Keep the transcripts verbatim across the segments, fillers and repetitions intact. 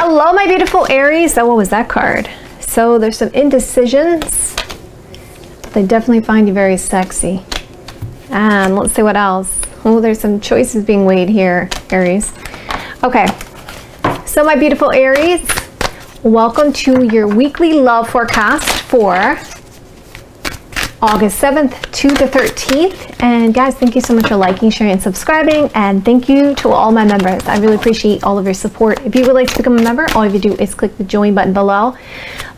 Hello, my beautiful Aries. Oh, what was that card? So there's some indecisions. They definitely find you very sexy. And let's see what else. Oh, there's some choices being weighed here, Aries. Okay, so my beautiful Aries, welcome to your weekly love forecast for August seventh to the thirteenth. And guys, thank you so much for liking, sharing, and subscribing. And thank you to all my members. I really appreciate all of your support. If you would like to become a member, all you have to do is click the join button below.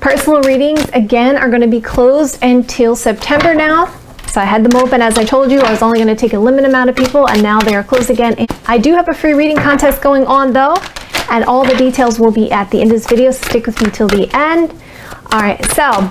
Personal readings, again, are going to be closed until September now. So I had them open, as I told you, I was only going to take a limited amount of people, and now they are closed again. And I do have a free reading contest going on though, and all the details will be at the end of this video. Stick with me till the end. All right, so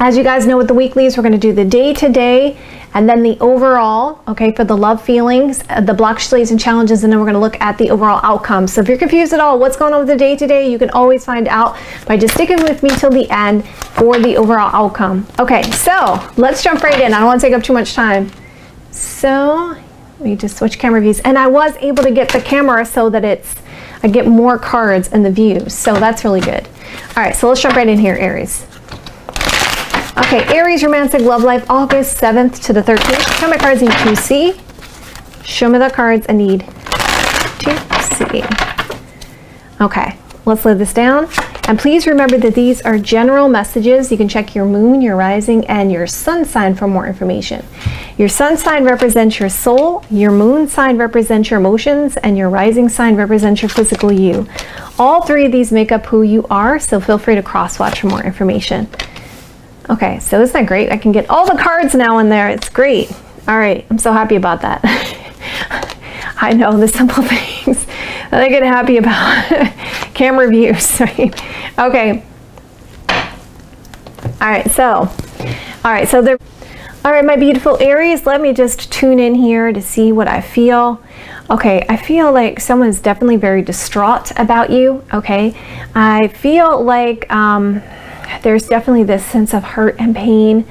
as you guys know, with the weeklies, we're going to do the day-to-day and then the overall, okay, for the love feelings, the blocks, delays, and challenges, and then we're going to look at the overall outcome. So if you're confused at all what's going on with the day-to-day, you can always find out by just sticking with me till the end for the overall outcome. Okay, so let's jump right in. I don't want to take up too much time. So we just switch camera views, and I was able to get the camera so that it's, I get more cards in the view, so that's really good. All right, so let's jump right in here, Aries. Okay, Aries romantic love life, August seventh to the thirteenth. Show my cards I need to see. Show me the cards I need to see. Okay, let's lay this down. And please remember that these are general messages. You can check your moon, your rising, and your sun sign for more information. Your sun sign represents your soul, your moon sign represents your emotions, and your rising sign represents your physical you. All three of these make up who you are, so feel free to cross-watch for more information. Okay, so isn't that great? I can get all the cards now in there. It's great. All right, I'm so happy about that. I know, the simple things that I get happy about. Camera views, right? Okay. All right, so, all right, so they're, all right, my beautiful Aries, let me just tune in here to see what I feel. Okay, I feel like someone's definitely very distraught about you, okay? I feel like, um, there's definitely this sense of hurt and pain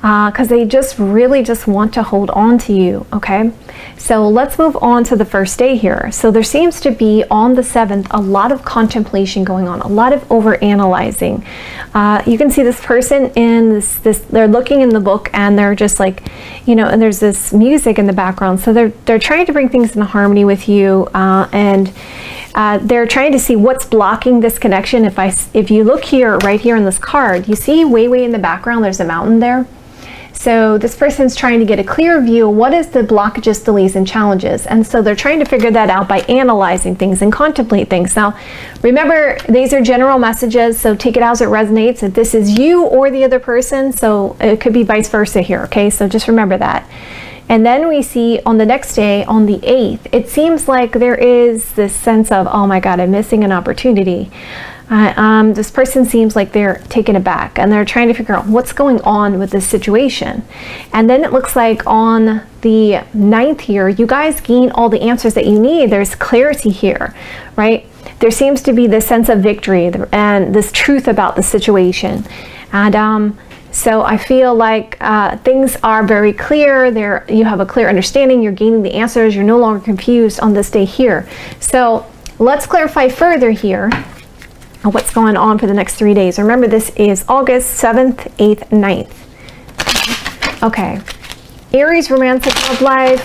because uh, they just really just want to hold on to you, okay? So let's move on to the first day here. So there seems to be, on the seventh, a lot of contemplation going on, a lot of overanalyzing. Uh, you can see this person in this, this, they're looking in the book and they're just like, you know, and there's this music in the background. So they're, they're trying to bring things in harmony with you uh, and Uh, they're trying to see what's blocking this connection. If I, if you look here, right here in this card, you see way, way in the background, there's a mountain there. So this person's trying to get a clear view of what is the blockages, delays, and challenges. And so they're trying to figure that out by analyzing things and contemplate things. Now, remember, these are general messages, so take it as it resonates. If this is you or the other person, so it could be vice versa here, okay? So just remember that. And then we see on the next day, on the eighth, it seems like there is this sense of, oh my God, I'm missing an opportunity. Uh, um, this person seems like they're taken aback and they're trying to figure out what's going on with this situation. And then it looks like on the ninth here, you guys gain all the answers that you need. There's clarity here, right? There seems to be this sense of victory and this truth about the situation. And, um, So I feel like uh, things are very clear. There, you have a clear understanding, you're gaining the answers, you're no longer confused on this day here. So let's clarify further here what's going on for the next three days. Remember, this is August seventh, eighth, ninth. Okay, Aries romantic love life,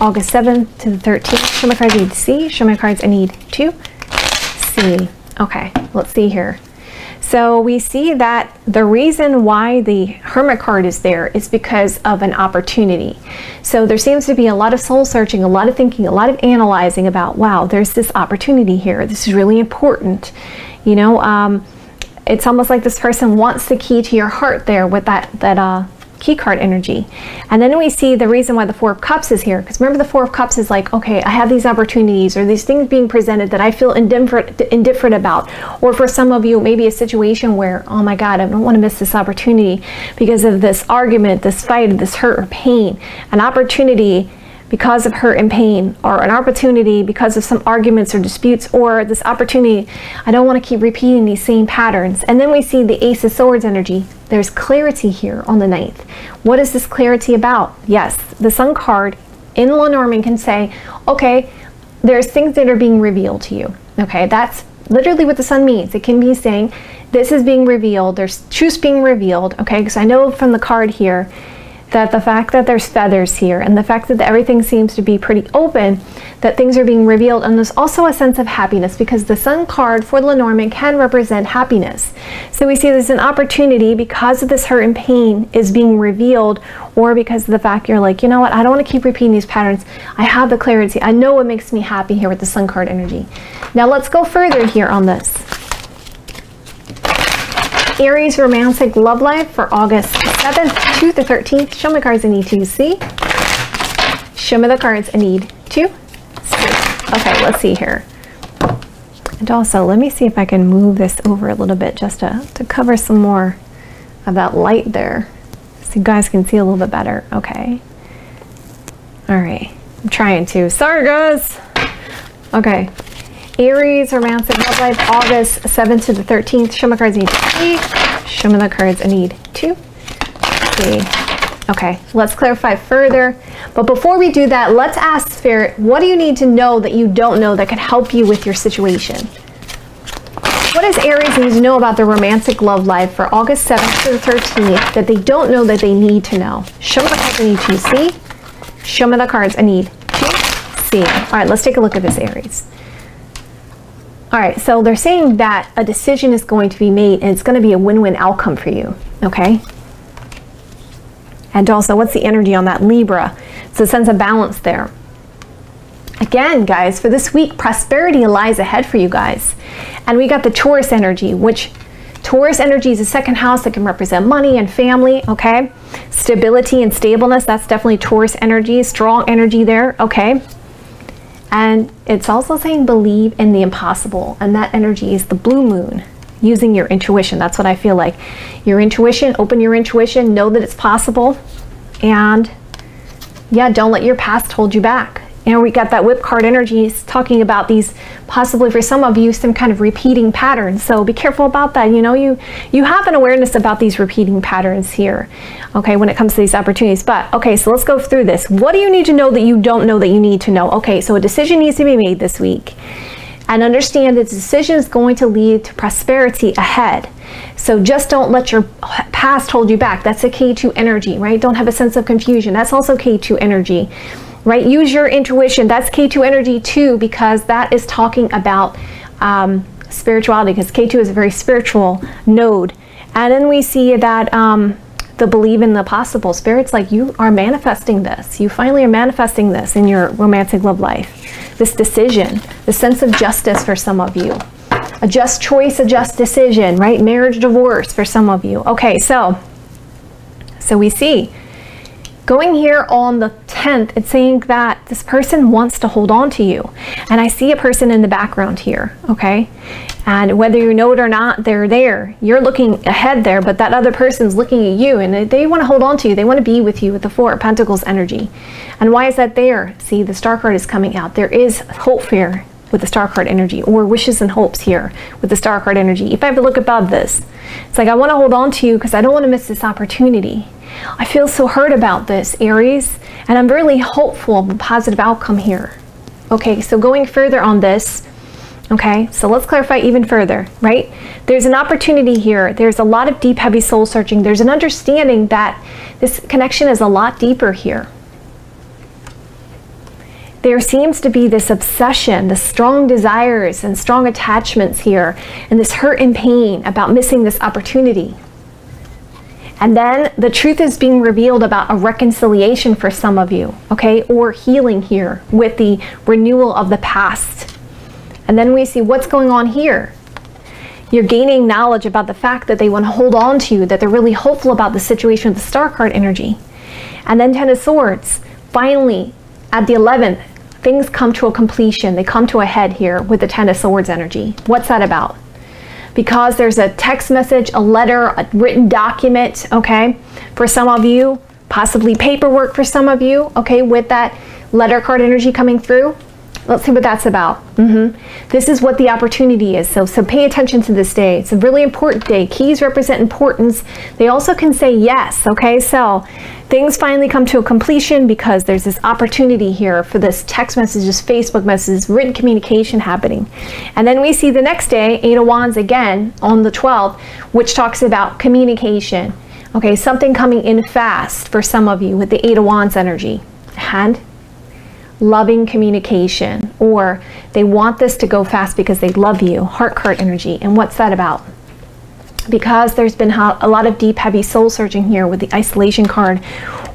August seventh to the thirteenth. Show my cards I need to see, show my cards I need to see. Okay, let's see here. So we see that the reason why the Hermit card is there is because of an opportunity. So there seems to be a lot of soul searching, a lot of thinking, a lot of analyzing about, wow, there's this opportunity here. This is really important. You know, um, it's almost like this person wants the key to your heart there with that, that uh, key card energy. And then we see the reason why the Four of Cups is here. Because remember, the Four of Cups is like, okay, I have these opportunities or these things being presented that I feel indifferent, indifferent about. Or for some of you, maybe a situation where, oh my God, I don't want to miss this opportunity because of this argument, this fight, this hurt or pain. An opportunity because of hurt and pain, or an opportunity because of some arguments or disputes, or this opportunity, I don't want to keep repeating these same patterns. And then we see the Ace of Swords energy. There's clarity here on the ninth. What is this clarity about? Yes, the Sun card in Lenormand can say, okay, there's things that are being revealed to you. Okay, that's literally what the sun means. It can be saying this is being revealed, there's truth being revealed, okay? Because I know from the card here that the fact that there's feathers here and the fact that everything seems to be pretty open, that things are being revealed, and there's also a sense of happiness because the sun card for Lenormand can represent happiness. So we see there's an opportunity because of this hurt and pain is being revealed, or because of the fact you're like, you know what, I don't want to keep repeating these patterns. I have the clarity. I know what makes me happy here with the sun card energy. Now let's go further here on this. Aries romantic love life for August seventh to the thirteenth. Show me cards I need to see. Show me the cards I need to see. Okay, let's see here. And also, let me see if I can move this over a little bit just to, to cover some more of that light there so you guys can see a little bit better. Okay. All right. I'm trying to. Sorry, guys. Okay. Aries, romantic love life, August seventh to the thirteenth. Show me cards I need to see. Show me the cards I need to see. Okay, let's clarify further. But before we do that, let's ask Spirit, what do you need to know that you don't know that could help you with your situation? What does Aries need to know about their romantic love life for August seventh to the thirteenth that they don't know that they need to know? Show me the cards I need to see. Show me the cards I need to see. All right, let's take a look at this, Aries. All right, so they're saying that a decision is going to be made and it's going to be a win-win outcome for you, okay? And also, what's the energy on that Libra? It's a sense of balance there. Again, guys, for this week, prosperity lies ahead for you guys. And we got the Taurus energy, which Taurus energy is a second house that can represent money and family, okay? Stability and stableness, that's definitely Taurus energy, strong energy there, okay? And it's also saying believe in the impossible. And that energy is the blue moon, using your intuition. That's what I feel like. Your intuition, open your intuition, know that it's possible. And yeah, don't let your past hold you back. And we got that whip card energy talking about these, possibly for some of you, some kind of repeating patterns. So be careful about that. You know, you, you have an awareness about these repeating patterns here, okay, when it comes to these opportunities. But, okay, so let's go through this. What do you need to know that you don't know that you need to know? Okay, so a decision needs to be made this week. And understand that the decision is going to lead to prosperity ahead. So just don't let your past hold you back. That's a K two energy, right? Don't have a sense of confusion. That's also K two energy. Right? Use your intuition. That's K two energy too, because that is talking about um, spirituality, because K two is a very spiritual node. And then we see that um, the believe in the possible. Spirit's like, you are manifesting this. You finally are manifesting this in your romantic love life. This decision, the sense of justice for some of you. A just choice, a just decision, right? Marriage, divorce for some of you. Okay, so, so we see. Going here on the tenth, it's saying that this person wants to hold on to you. And I see a person in the background here, okay? And whether you know it or not, they're there. You're looking ahead there, but that other person's looking at you and they want to hold on to you. They want to be with you with the Four of Pentacles energy. And why is that there? See, the star card is coming out. There is hope here with the star card energy, or wishes and hopes here with the star card energy. If I have a look above this, it's like, I want to hold on to you because I don't want to miss this opportunity. I feel so hurt about this, Aries, and I'm really hopeful of a positive outcome here. Okay, so going further on this, okay, so let's clarify even further, right? There's an opportunity here. There's a lot of deep, heavy soul searching. There's an understanding that this connection is a lot deeper here. There seems to be this obsession, the strong desires and strong attachments here, and this hurt and pain about missing this opportunity. And then the truth is being revealed about a reconciliation for some of you, okay? Or healing here with the renewal of the past. And then we see what's going on here. You're gaining knowledge about the fact that they want to hold on to you, that they're really hopeful about the situation of the star card energy. And then Ten of Swords, finally, at the eleventh, things come to a completion. They come to a head here with the Ten of Swords energy. What's that about? Because there's a text message, a letter, a written document, okay, for some of you, possibly paperwork for some of you, okay, with that letter card energy coming through. Let's see what that's about. Mm-hmm. This is what the opportunity is. So, so pay attention to this day. It's a really important day. Keys represent importance. They also can say yes, okay? So things finally come to a completion because there's this opportunity here for this text messages, Facebook messages, written communication happening. And then we see the next day, Eight of Wands again on the twelfth, which talks about communication. Okay, something coming in fast for some of you with the Eight of Wands energy. And loving communication, or they want this to go fast because they love you. Heart card energy. And what's that about? Because there's been a lot of deep, heavy soul searching here with the isolation card,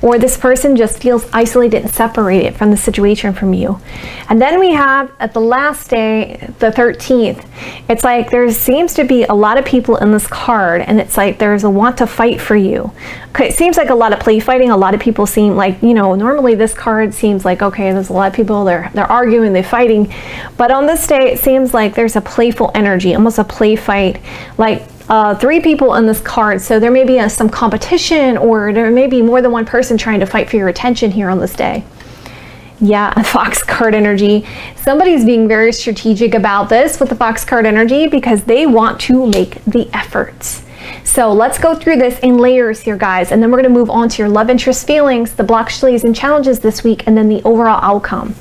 or this person just feels isolated and separated from the situation from you. And then we have at the last day, the thirteenth, it's like there seems to be a lot of people in this card, and it's like there's a want to fight for you. Okay, it seems like a lot of play fighting. A lot of people seem like, you know, normally this card seems like, okay, there's a lot of people, they're, they're arguing, they're fighting. But on this day, it seems like there's a playful energy, almost a play fight, like Uh, three people on this card. So there may be a, some competition, or there may be more than one person trying to fight for your attention here on this day. Yeah, a fox card energy. Somebody's being very strategic about this with the fox card energy because they want to make the efforts. So let's go through this in layers here, guys, and then we're going to move on to your love interest feelings, the blocks, delays, and challenges this week, and then the overall outcome.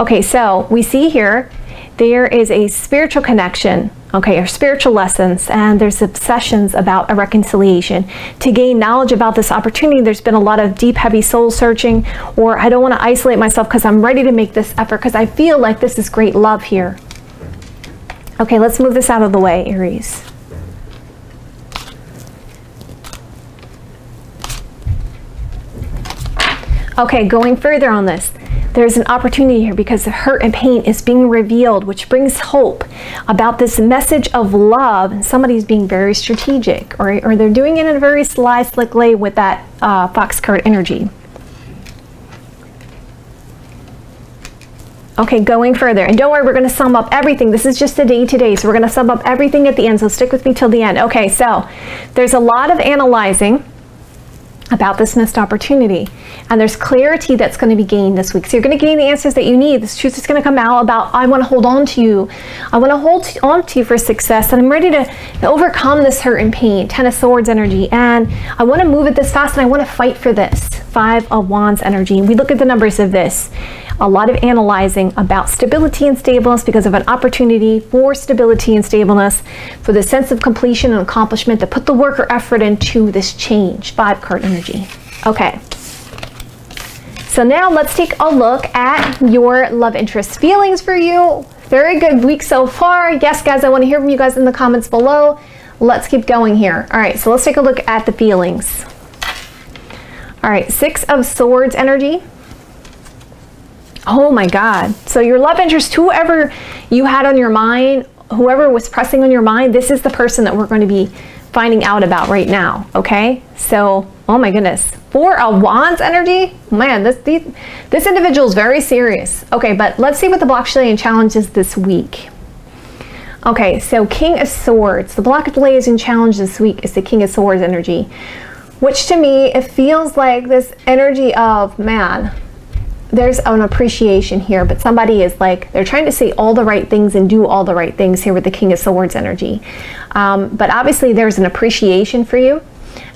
Okay, so we see here there is a spiritual connection, okay, or spiritual lessons, and there's obsessions about a reconciliation. To gain knowledge about this opportunity, there's been a lot of deep, heavy soul searching, or I don't want to isolate myself because I'm ready to make this effort because I feel like this is great love here. Okay, let's move this out of the way, Aries. Okay, going further on this. There's an opportunity here because the hurt and pain is being revealed, which brings hope about this message of love. And somebody's being very strategic, or, or they're doing it in a very sly, slick way with that uh, fox card energy. Okay, going further. And don't worry, we're going to sum up everything. This is just a day today, so we're going to sum up everything at the end. So stick with me till the end. Okay, so there's a lot of analyzing about this missed opportunity, and there's clarity that's going to be gained this week. So you're going to gain the answers that you need. This truth is going to come out about, I want to hold on to you, I want to hold on to you for success, and I'm ready to overcome this hurt and pain. Ten of Swords energy, and I want to move it this fast, and I want to fight for this. Five of Wands energy. We look at the numbers of this. A lot of analyzing about stability and stableness because of an opportunity for stability and stableness, for the sense of completion and accomplishment, to put the work or effort into this change. Five card energy. Okay. So now let's take a look at your love interest feelings for you. Very good week so far. Yes, guys, I want to hear from you guys in the comments below. Let's keep going here. All right, so let's take a look at the feelings. All right, Six of Swords energy. Oh my God. So your love interest, whoever you had on your mind, whoever was pressing on your mind, this is the person that we're going to be finding out about right now. Okay. So, oh my goodness. Four of Wands energy. Man, this, these, this individual is very serious. Okay. But let's see what the block, delay, and challenges this week. Okay. So King of Swords, the block, delays, and challenge this week is the King of Swords energy, which to me, it feels like this energy of, man, there's an appreciation here, but somebody is like, they're trying to say all the right things and do all the right things here with the King of Swords energy. Um, but obviously there's an appreciation for you.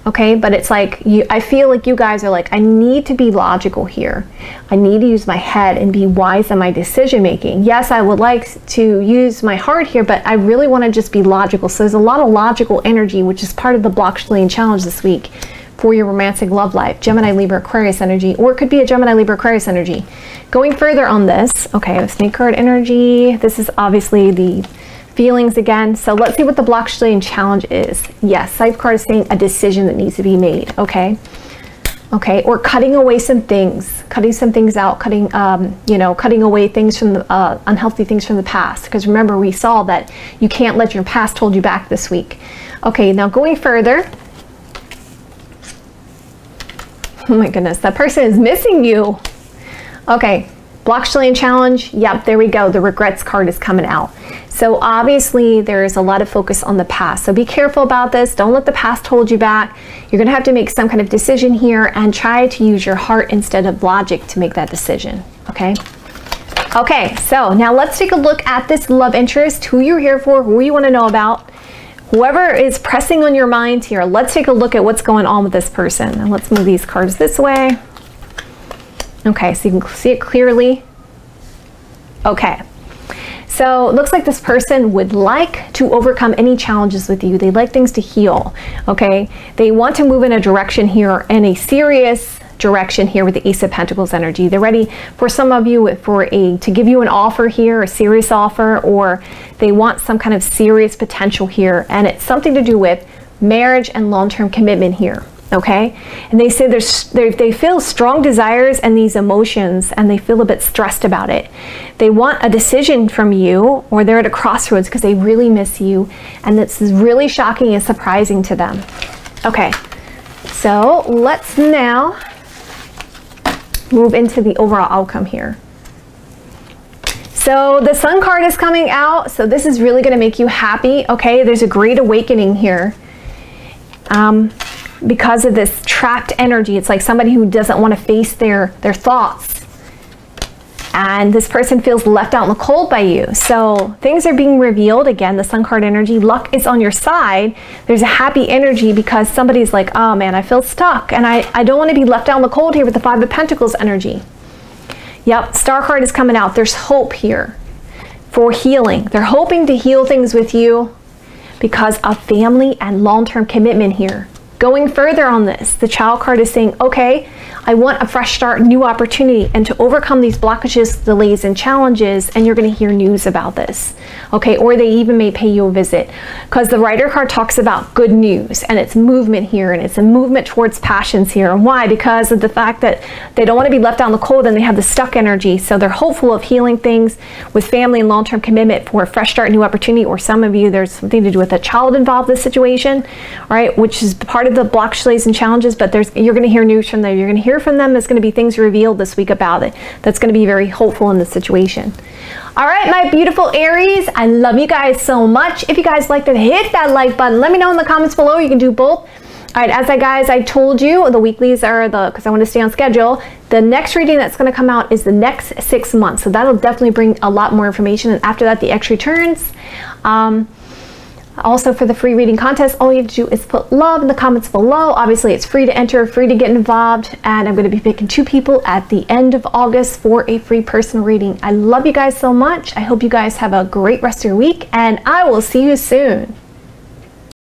Okay, but it's like, you, I feel like you guys are like, I need to be logical here. I need to use my head and be wise in my decision making. Yes, I would like to use my heart here, but I really want to just be logical. So there's a lot of logical energy, which is part of the block, delay, and challenge this week for your romantic love life. Gemini, Libra, Aquarius energy, or it could be a Gemini, Libra, Aquarius energy. Going further on this, okay, I have Snake card energy. This is obviously the feelings again. So let's see what the block, delay, and challenge is. Yes, Scythe card is saying a decision that needs to be made. Okay. Okay. Or cutting away some things, cutting some things out, cutting, um, you know, cutting away things from the uh, unhealthy things from the past. Because remember, we saw that you can't let your past hold you back this week. Okay. Now going further. Oh my goodness. That person is missing you. Okay. Block, delay, and challenge. Yep. There we go. The regrets card is coming out. So obviously there is a lot of focus on the past. So be careful about this. Don't let the past hold you back. You're going to have to make some kind of decision here and try to use your heart instead of logic to make that decision. Okay. Okay, so now let's take a look at this love interest, who you're here for, who you want to know about. Whoever is pressing on your mind here, let's take a look at what's going on with this person. And let's move these cards this way. Okay, so you can see it clearly. Okay, so it looks like this person would like to overcome any challenges with you. They like things to heal, okay? They want to move in a direction here, in a serious direction here with the Ace of Pentacles energy. They're ready for some of you for a to give you an offer here, a serious offer, or they want some kind of serious potential here, and it's something to do with marriage and long-term commitment here, okay? And they say there's they, they feel strong desires and these emotions, and they feel a bit stressed about it. They want a decision from you, or they're at a crossroads because they really miss you, and this is really shocking and surprising to them. Okay, so let's now move into the overall outcome here. So the Sun card is coming out, so this is really going to make you happy, okay? There's a great awakening here um, because of this trapped energy. It's like somebody who doesn't want to face their, their thoughts, and this person feels left out in the cold by you. So things are being revealed. Again, the Sun card energy, luck is on your side. There's a happy energy because somebody's like, oh man, I feel stuck, and I, I don't want to be left out in the cold here with the Five of Pentacles energy. Yep, Star card is coming out. There's hope here for healing. They're hoping to heal things with you because of family and long-term commitment here. Going further on this, the Child card is saying, okay, I want a fresh start, new opportunity, and to overcome these blockages, delays, and challenges, and you're going to hear news about this, okay? Or they even may pay you a visit, because the Rider card talks about good news, and it's movement here, and it's a movement towards passions here. And why? Because of the fact that they don't want to be left out in the cold, and they have the stuck energy, so they're hopeful of healing things with family and long-term commitment for a fresh start, new opportunity. Or some of you, there's something to do with a child involved in this situation, all right, which is part of the block delays and challenges, but there's you're going to hear news from them. You're going to hear from them. There's going to be things revealed this week about it that's going to be very hopeful in this situation. All right, my beautiful Aries, I love you guys so much. If you guys liked it, hit that like button. Let me know in the comments below. You can do both. All right, as I guys, I told you, the weeklies are the, because I want to stay on schedule, the next reading that's going to come out is the next six months. So that'll definitely bring a lot more information. And after that, the extra returns. Um, Also, for the free reading contest, all you have to do is put love in the comments below. Obviously, it's free to enter, free to get involved, and I'm going to be picking two people at the end of August for a free personal reading. I love you guys so much. I hope you guys have a great rest of your week, and I will see you soon.